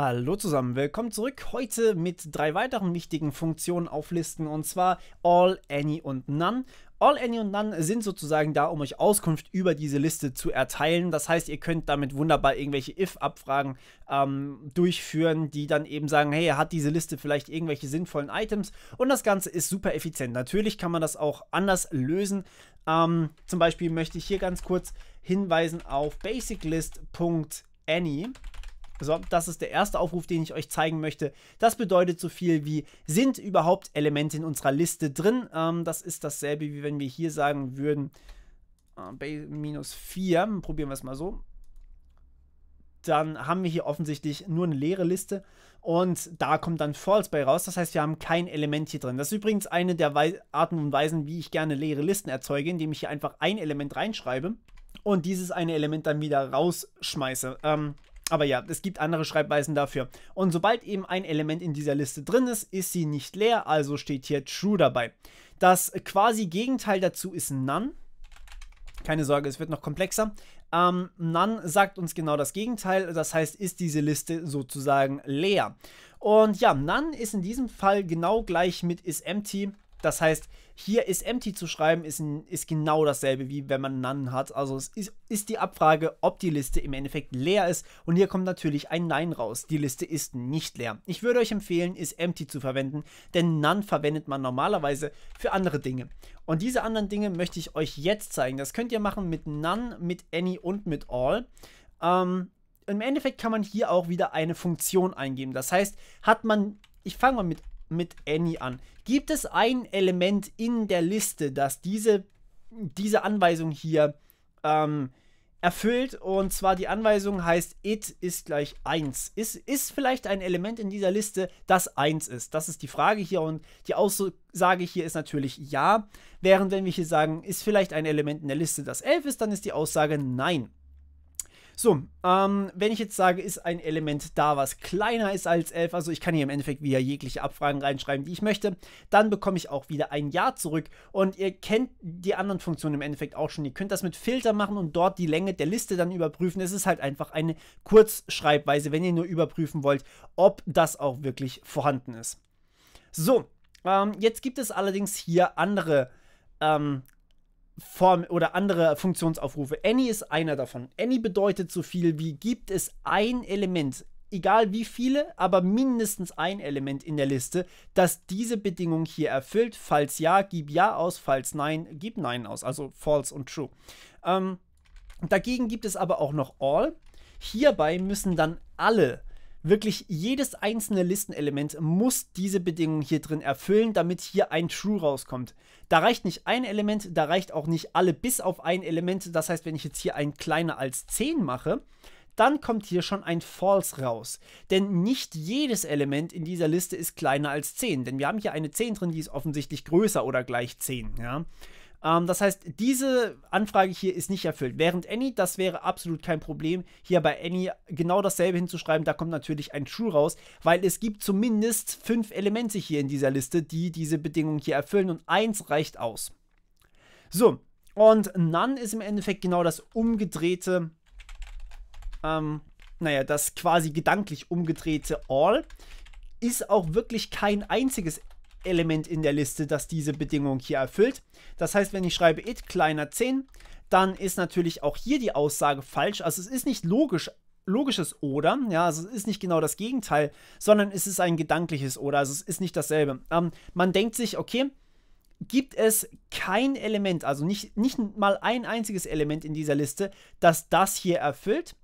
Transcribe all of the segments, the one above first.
Hallo zusammen, willkommen zurück. Heute mit drei weiteren wichtigen Funktionen auflisten, und zwar All, Any und None. All, Any und None sind sozusagen da, um euch Auskunft über diese Liste zu erteilen. Das heißt, ihr könnt damit wunderbar irgendwelche If-Abfragen durchführen, die dann eben sagen, hey, hat diese Liste vielleicht irgendwelche sinnvollen Items? Und das Ganze ist super effizient. Natürlich kann man das auch anders lösen. Zum Beispiel möchte ich hier ganz kurz hinweisen auf basiclist.any. So, das ist der erste Aufruf, den ich euch zeigen möchte. Das bedeutet so viel wie, sind überhaupt Elemente in unserer Liste drin? Das ist dasselbe, wie wenn wir hier sagen würden, -4, probieren wir es mal so. Dann haben wir hier offensichtlich nur eine leere Liste und da kommt dann False bei raus. Das heißt, wir haben kein Element hier drin. Das ist übrigens eine der Arten und Weisen, wie ich gerne leere Listen erzeuge, indem ich hier einfach ein Element reinschreibe und dieses eine Element dann wieder rausschmeiße. Aber ja, es gibt andere Schreibweisen dafür. Und sobald eben ein Element in dieser Liste drin ist, ist sie nicht leer, also steht hier True dabei. Das quasi Gegenteil dazu ist None. Keine Sorge, es wird noch komplexer. None sagt uns genau das Gegenteil, das heißt, ist diese Liste sozusagen leer. Und ja, None ist in diesem Fall genau gleich mit Is Empty. Das heißt, hier Is Empty zu schreiben, ist genau dasselbe, wie wenn man None hat. Also es ist die Abfrage, ob die Liste im Endeffekt leer ist. Und hier kommt natürlich ein Nein raus. Die Liste ist nicht leer. Ich würde euch empfehlen, Is Empty zu verwenden, denn None verwendet man normalerweise für andere Dinge. Und diese anderen Dinge möchte ich euch jetzt zeigen. Das könnt ihr machen mit None, mit Any und mit All. Im Endeffekt kann man hier auch wieder eine Funktion eingeben. Das heißt, hat man, ich fange mal mit Any an. Gibt es ein Element in der Liste, das diese Anweisung hier erfüllt? Und zwar die Anweisung heißt, it ist gleich 1. Ist vielleicht ein Element in dieser Liste, das 1 ist? Das ist die Frage hier und die Aussage hier ist natürlich ja. Während wenn wir hier sagen, ist vielleicht ein Element in der Liste, das 11 ist, dann ist die Aussage nein. So, wenn ich jetzt sage, ist ein Element da, was kleiner ist als 11, also ich kann hier im Endeffekt wieder jegliche Abfragen reinschreiben, die ich möchte, dann bekomme ich auch wieder ein Ja zurück. Und ihr kennt die anderen Funktionen im Endeffekt auch schon. Ihr könnt das mit Filter machen und dort die Länge der Liste dann überprüfen. Es ist halt einfach eine Kurzschreibweise, wenn ihr nur überprüfen wollt, ob das auch wirklich vorhanden ist. So, jetzt gibt es allerdings hier andere Form oder andere Funktionsaufrufe. Any ist einer davon. Any bedeutet so viel wie, gibt es ein Element, egal wie viele, aber mindestens ein Element in der Liste, das diese Bedingung hier erfüllt. Falls ja, gib ja aus, falls nein, gib nein aus. Also false und true. Dagegen gibt es aber auch noch all. Hierbei müssen dann alle, wirklich jedes einzelne Listenelement muss diese Bedingung hier drin erfüllen, damit hier ein True rauskommt. Da reicht nicht ein Element, da reicht auch nicht alle bis auf ein Element. Das heißt, wenn ich jetzt hier ein kleiner als 10 mache, dann kommt hier schon ein False raus. Denn nicht jedes Element in dieser Liste ist kleiner als 10. Denn wir haben hier eine 10 drin, die ist offensichtlich größer oder gleich 10. Ja? Das heißt, diese Anfrage hier ist nicht erfüllt. Während Any, das wäre absolut kein Problem, hier bei Any genau dasselbe hinzuschreiben, da kommt natürlich ein True raus, weil es gibt zumindest 5 Elemente hier in dieser Liste, die diese Bedingung hier erfüllen und 1 reicht aus. So, und None ist im Endeffekt genau das umgedrehte, das quasi gedanklich umgedrehte All, ist auch wirklich kein einziges Element in der Liste, das diese Bedingung hier erfüllt. Das heißt, wenn ich schreibe it kleiner 10, dann ist natürlich auch hier die Aussage falsch. Also es ist nicht logisches Oder, ja, also es ist nicht genau das Gegenteil, sondern es ist ein gedankliches Oder, also es ist nicht dasselbe. Man denkt sich, okay, gibt es kein Element, also nicht mal ein einziges Element in dieser Liste, das das hier erfüllt?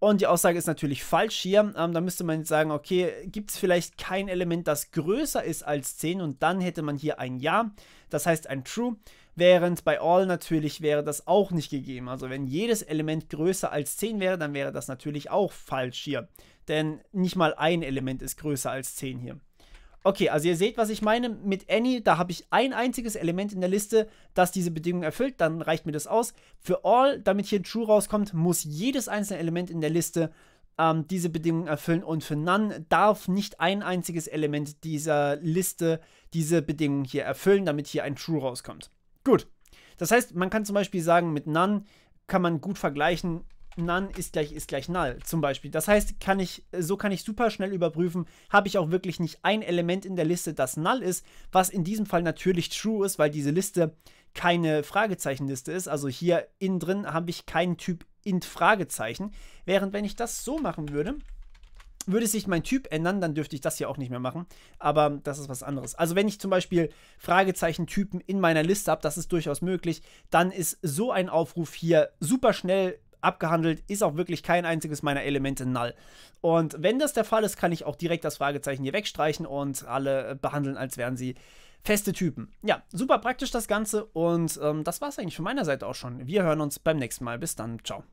Und die Aussage ist natürlich falsch hier. Da müsste man jetzt sagen, okay, gibt es vielleicht kein Element, das größer ist als 10? Und dann hätte man hier ein Ja, das heißt ein True. Während bei All natürlich wäre das auch nicht gegeben. Also wenn jedes Element größer als 10 wäre, dann wäre das natürlich auch falsch hier. Denn nicht mal ein Element ist größer als 10 hier. Okay, also ihr seht, was ich meine. Mit Any, da habe ich ein einziges Element in der Liste, das diese Bedingung erfüllt, dann reicht mir das aus. Für All, damit hier True rauskommt, muss jedes einzelne Element in der Liste diese Bedingung erfüllen. Und für None darf nicht ein einziges Element dieser Liste diese Bedingung hier erfüllen, damit hier ein True rauskommt. Gut, das heißt, man kann zum Beispiel sagen, mit None kann man gut vergleichen, None ist gleich Null zum Beispiel. Das heißt, so kann ich super schnell überprüfen, habe ich auch wirklich nicht ein Element in der Liste, das Null ist, was in diesem Fall natürlich True ist, weil diese Liste keine Fragezeichenliste ist. Also hier innen drin habe ich keinen Typ int Fragezeichen. Während wenn ich das so machen würde, würde sich mein Typ ändern, dann dürfte ich das hier auch nicht mehr machen. Aber das ist was anderes. Also wenn ich zum Beispiel Fragezeichentypen in meiner Liste habe, das ist durchaus möglich, dann ist so ein Aufruf hier super schnell abgehandelt, ist auch wirklich kein einziges meiner Elemente null. Und wenn das der Fall ist, kann ich auch direkt das Fragezeichen hier wegstreichen und alle behandeln, als wären sie feste Typen. Ja, super praktisch das Ganze und das war es eigentlich von meiner Seite auch schon. Wir hören uns beim nächsten Mal. Bis dann. Ciao.